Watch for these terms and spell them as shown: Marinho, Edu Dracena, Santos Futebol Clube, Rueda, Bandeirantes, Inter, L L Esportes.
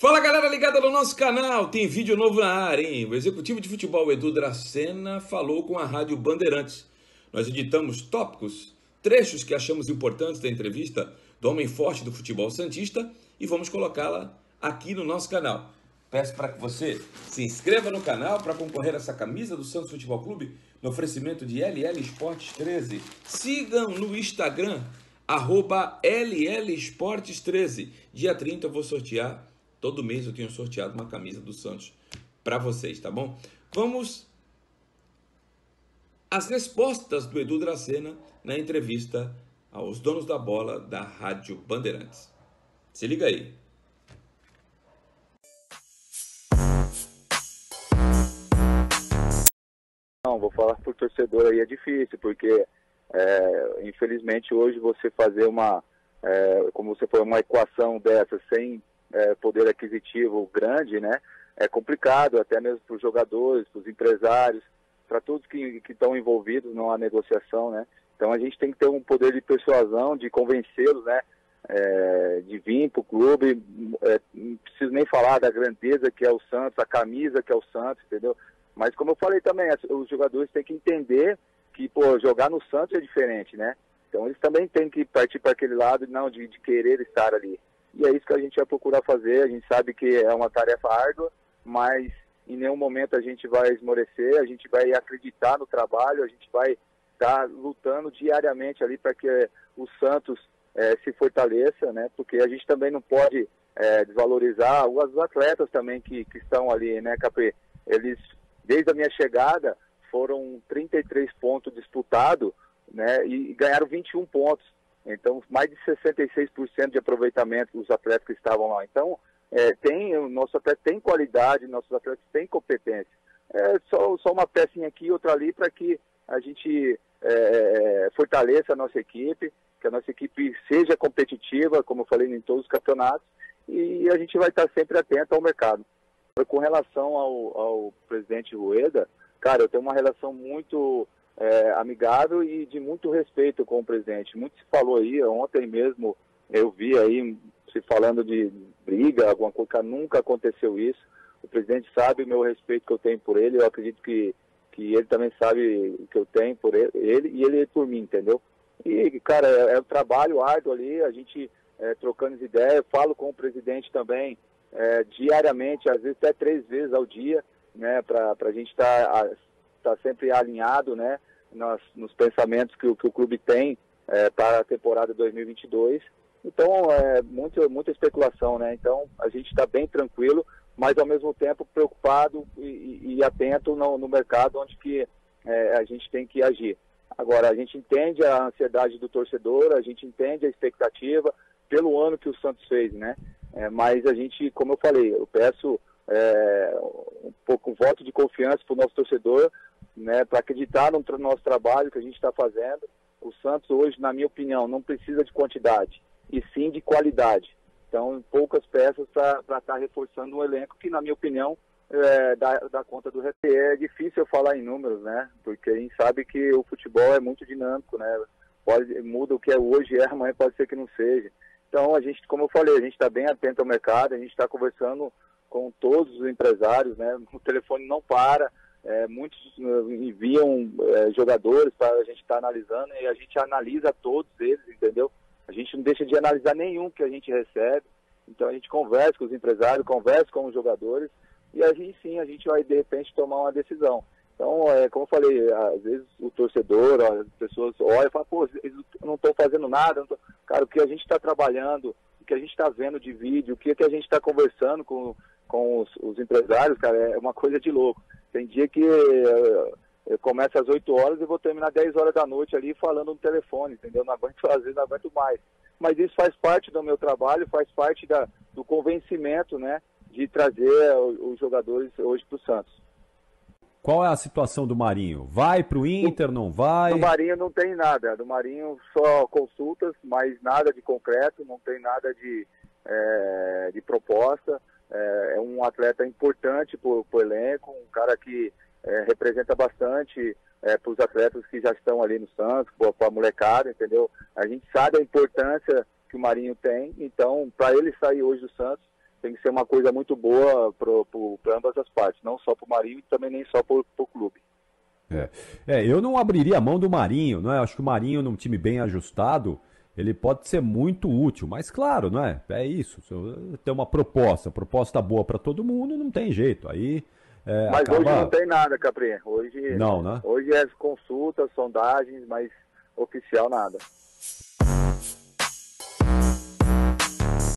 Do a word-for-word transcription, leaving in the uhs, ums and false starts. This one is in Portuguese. Fala galera ligada no nosso canal, tem vídeo novo na área, hein? O executivo de futebol Edu Dracena falou com a rádio Bandeirantes. Nós editamos tópicos, trechos que achamos importantes da entrevista do homem forte do futebol santista e vamos colocá-la aqui no nosso canal. Peço para que você se inscreva no canal para concorrer a essa camisa do Santos Futebol Clube no oferecimento de L L Esportes treze. Sigam no Instagram, arroba L L Esportes treze. Dia trinta eu vou sortear. Todo mês eu tenho sorteado uma camisa do Santos para vocês, tá bom? Vamos às respostas do Edu Dracena na entrevista aos donos da bola da Rádio Bandeirantes. Se liga aí. Não, vou falar por torcedor aí é difícil, porque é, infelizmente hoje você fazer uma, é, como você falou, uma equação dessa sem... É, poder aquisitivo grande, né? É complicado, até mesmo para os jogadores, para os empresários, para todos que estão envolvidos na negociação, né? Então a gente tem que ter um poder de persuasão, de convencê-los, né? É, de vir para o clube, é, não preciso nem falar da grandeza que é o Santos, a camisa que é o Santos, entendeu? Mas como eu falei também, os jogadores têm que entender que, pô, jogar no Santos é diferente, né? Então eles também têm que partir para aquele lado, não, de, de querer estar ali. E é isso que a gente vai procurar fazer. A gente sabe que é uma tarefa árdua, mas em nenhum momento a gente vai esmorecer, a gente vai acreditar no trabalho, a gente vai estar lutando diariamente ali para que o Santos é, se fortaleça, né? Porque a gente também não pode é, desvalorizar os atletas também que, que estão ali, né, Capê? Eles, desde a minha chegada, foram trinta e três pontos disputados, né, e ganharam vinte e um pontos. Então, mais de sessenta e seis por cento de aproveitamento dos atletas que estavam lá. Então, é, tem, o nosso atleta tem qualidade, nossos atletas têm competência. É só, só uma pecinha aqui, outra ali, para que a gente é, fortaleça a nossa equipe, que a nossa equipe seja competitiva, como eu falei, em todos os campeonatos, e a gente vai estar sempre atento ao mercado. Com relação ao, ao presidente Rueda, cara, eu tenho uma relação muito... É, amigável e de muito respeito com o presidente. Muito se falou aí, ontem mesmo eu vi aí se falando de briga, alguma coisa, nunca aconteceu isso. O presidente sabe o meu respeito que eu tenho por ele, eu acredito que, que ele também sabe o que eu tenho por ele, ele e ele por mim, entendeu? E, cara, é, é um trabalho árduo ali, a gente é, trocando as ideias, eu falo com o presidente também é, diariamente, às vezes até três vezes ao dia, né, pra, pra gente estar... Tá, está sempre alinhado, né, nos, nos pensamentos que, que o clube tem é, para a temporada dois mil e vinte e dois. Então, é muito, muita especulação, né? Então, a gente está bem tranquilo, mas ao mesmo tempo preocupado e, e atento no, no mercado onde que, é, a gente tem que agir. Agora, a gente entende a ansiedade do torcedor, a gente entende a expectativa pelo ano que o Santos fez, né? É, mas a gente, como eu falei, eu peço é, um pouco um voto de confiança para o nosso torcedor, né, para acreditar no nosso trabalho que a gente está fazendo. O Santos hoje, na minha opinião, não precisa de quantidade, e sim de qualidade. Então, poucas peças para estar tá reforçando um elenco que, na minha opinião, é, dá, dá conta do resto. É difícil eu falar em números, né, porque a gente sabe que o futebol é muito dinâmico, né, pode, muda o que é hoje, é, amanhã pode ser que não seja. Então, a gente, como eu falei, a gente está bem atento ao mercado, a gente está conversando com todos os empresários, né, o telefone não para. É, muitos enviam é, jogadores para a gente estar tá analisando e a gente analisa todos eles, entendeu? A gente não deixa de analisar nenhum que a gente recebe, então a gente conversa com os empresários, conversa com os jogadores e aí sim a gente vai de repente tomar uma decisão. Então, é, como eu falei, às vezes o torcedor, as pessoas olham e falam, pô, eles não estão fazendo nada, não tô... Cara, o que a gente está trabalhando, o que a gente está vendo de vídeo, o que, que a gente está conversando com, com os, os empresários, cara, é uma coisa de louco. Tem dia que eu começo às oito horas e vou terminar dez horas da noite ali falando no telefone, entendeu? Não aguento fazer, não aguento mais. Mas isso faz parte do meu trabalho, faz parte da, do convencimento, né, de trazer os jogadores hoje para o Santos. Qual é a situação do Marinho? Vai para o Inter, não vai? Do Marinho não tem nada. Do Marinho só consultas, mas nada de concreto, não tem nada de, é, de proposta. É um atleta importante para o elenco, um cara que é, representa bastante é, para os atletas que já estão ali no Santos, para a molecada, entendeu? A gente sabe a importância que o Marinho tem, então para ele sair hoje do Santos tem que ser uma coisa muito boa para ambas as partes, não só para o Marinho e também nem só para o clube. É. é, eu não abriria a mão do Marinho, não é? Acho que o Marinho, num time bem ajustado, ele pode ser muito útil, mas claro, não é? É isso, tem uma proposta, proposta boa para todo mundo, não tem jeito, aí... É, mas acaba... hoje não tem nada, Capri, hoje, não, né? Hoje é consultas, sondagens, mas oficial nada.